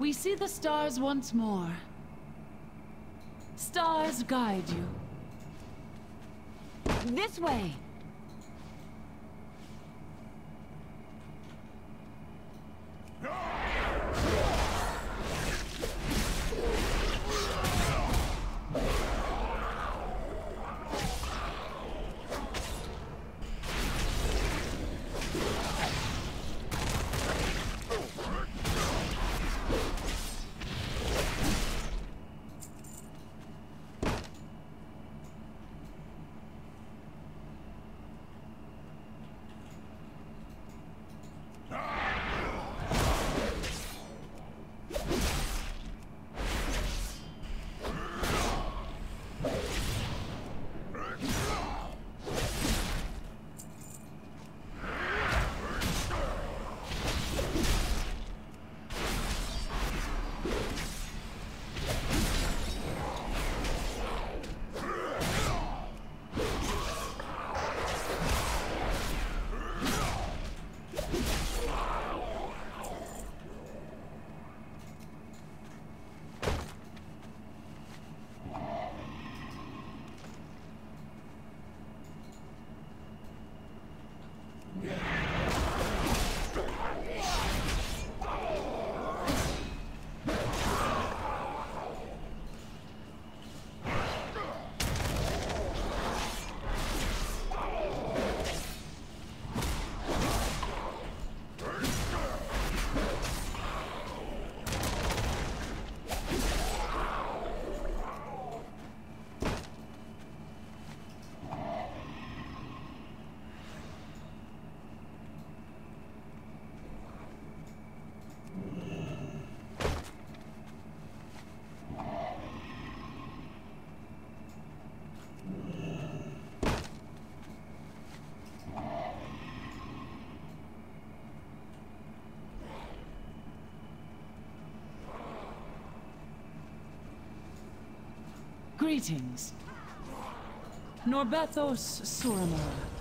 We see the stars once more. Stars guide you. This way! Greetings. Norbethos Surima.